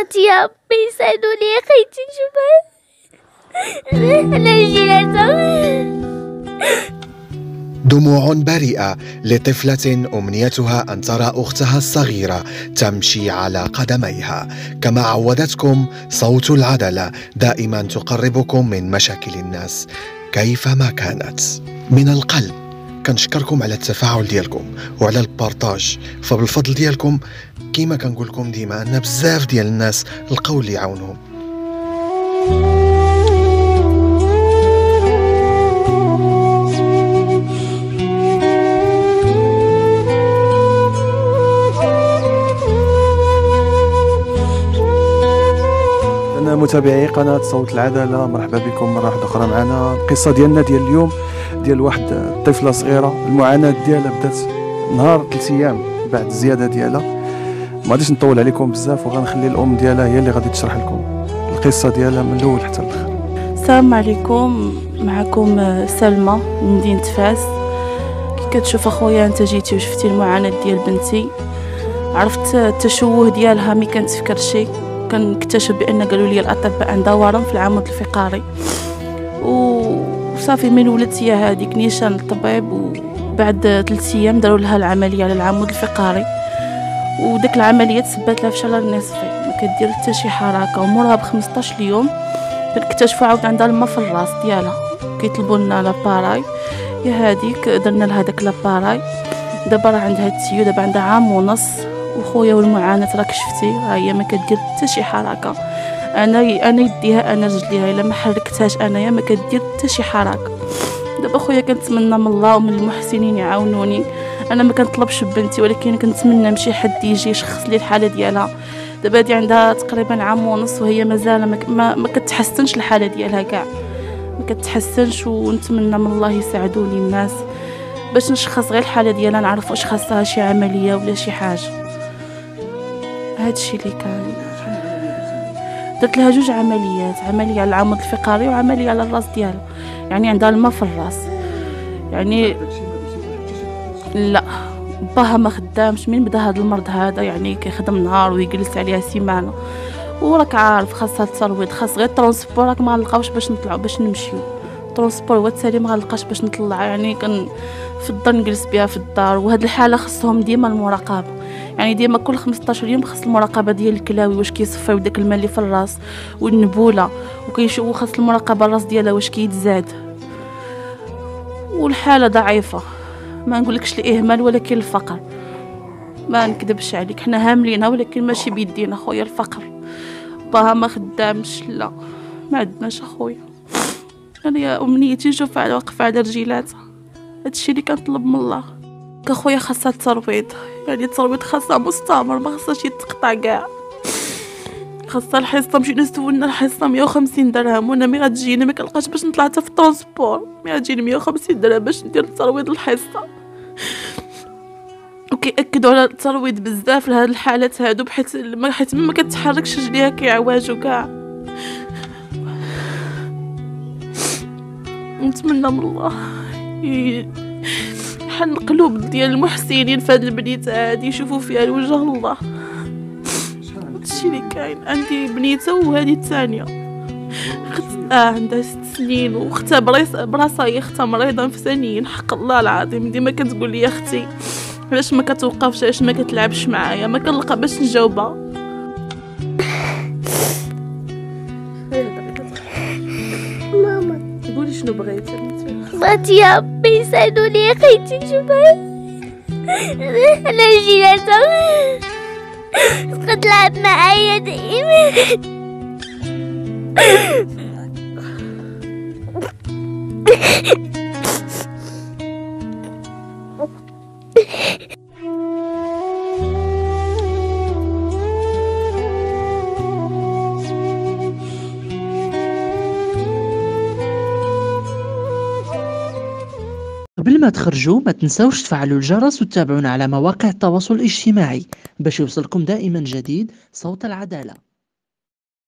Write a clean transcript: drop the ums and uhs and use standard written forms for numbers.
أطيب بيساعدوني يا أخيتي جمال. دموع بريئة لطفلة أمنيتها أن ترى أختها الصغيرة تمشي على قدميها. كما عودتكم صوت العدالة دائما تقربكم من مشاكل الناس كيفما كانت. من القلب كنشكركم على التفاعل ديالكم وعلى البارطاج، فبالفضل ديالكم كيما كنقول لكم ديما أن بزاف ديال الناس لقاو اللي يعاونهم. متابعي قناة صوت العدالة، مرحبا بكم مرة واحدة أخرى. معنا القصة ديالنا ديال اليوم ديال واحد طفلة صغيرة، المعاناة ديالها بدات نهار 3 أيام بعد الزيادة ديالها. ما غاديش نطول عليكم بزاف وغنخلي الأم ديالها هي اللي غادي تشرح لكم القصة ديالها من الأول حتى الآخر. السلام عليكم، معكم سلمى من مدينة فاس. كي كتشوف أخويا أنت جيتي وشفتي المعاناة ديال بنتي، عرفت التشوه ديالها. مي كانت في كلشي كنكتشف بان قالوا لي الاطباء عندها ورم في العمود الفقري، وصافي من ولدت هي هذيك نيشان للطبيب، وبعد 3 أيام داروا لها العمليه على العمود الفقري، وداك العمليه تسبات لها في شلل نصفي ما كدير حتى شي حركه. ومورها ب 15 يوم كنكتشفوا عاود عندها الماء في الراس ديالها، كيطلبوا لنا لاباراي يا هذيك، درنا لها داك لاباراي. دابا راه عندها التيو، دابا عندها 1.5 عام وخويا، والمعاناة راك شفتي، ها هي ما كدير حتى شي حركه. انا يديها انا رجليها، الا ما حركتهاش انايا ما كدير حتى شي حركه. دابا خويا كنتمنى من الله ومن المحسنين يعاونوني. انا ما كنطلبش بنتي، ولكن كنتمنى من شي حد يجي يشخص لي الحاله ديالها. دابا هادي عندها تقريبا 1.5 عام وهي مازال ما كتحسنش الحاله ديالها كاع، ما كتحسنش. ونتمنى من الله يساعدوني الناس باش نشخص غير الحاله ديالها، نعرف واش خاصها شي عمليه ولا شي حاجه. هادشي اللي كان. درت لها 2 عمليات، عمليه على العمود الفقري وعمليه على الراس ديالها، يعني عندها الماء في الراس. يعني لا باها ما خدامش من بدا هذا المرض هذا، يعني كيخدم نهار ويجلس عليها سيمانه. وراك عارف خاصها الترويض، خاص غير الترونسبور، راك ما لقاوش باش نطلعوا باش نمشيو. الترونسبور هو تسالي ما غنلقاش باش نطلع، يعني كنفضل نجلس بها في الدار. وهاد الحاله خصهم ديما المراقبه، يعني ديما كل 15 يوم خاص المراقبه ديال الكلاوي، واش كيصفيو داك الماء اللي في الراس والنبوله، وكيشوفوا خاص المراقبه الراس ديالها واش كيتزاد. والحاله ضعيفه، ما نقولكش الاهمال ولكن الفقر، ما نكذبش عليك حنا هاملينها ولكن ماشي بيدينا خويا الفقر. باها ما خدامش، لا ما عندناش اخويا. انا يا امنيتي نشوف على واقف على رجيلاتها، هادشي اللي كنطلب من الله. كخويا خاصها الترويض، يعني الترويض خاصها مستمر، ما خاصهاش يتقطع كاع. خاصها الحصه، مشينا سولنا الحصه 150 درهم، وانا مي غتجيني ما كنلقاش باش نطلع حتى في الترونسبور، مي غتجيني 150 درهم باش ندير الترويض الحصه. وكيأكدوا على الترويض بزاف لهاد الحالات هادو، حيت ما كتحركش رجليها كيعواجو كاع. نتمنى من الله حن القلوب ديال المحسنين فهاد البنيته هادي يشوفوا فيها الوجه الله. هادشي اللي كاين. عندي بنيته وهادي الثانيه عندها 6 سنين، واختها براسها هي اختها مريضه نفسانيا. حق الله العظيم ديما كتقول لي اختي علاش ما كتوقفش، علاش ما كتلعبش معايا، ما كنلقى باش نجاوبها. ماما قولي شنو بغيتي. بغيت يا ربي يساعدوني اخيتي جمال، انا رجيلاتها كتلعب معايا دائما. قبل ما تخرجوا ما تنساوش تفعلوا الجرس وتتابعونا على مواقع التواصل الاجتماعي باش يوصلكم دائما جديد صوت العدالة.